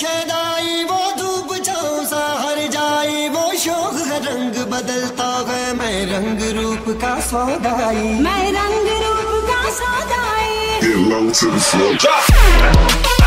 Shaddai वो धूप छाँव सा हर जाई, वो शोक का रंग बदलता है, मैं रंग रूप का सौदाई, मैं रंग रूप का सौदाई।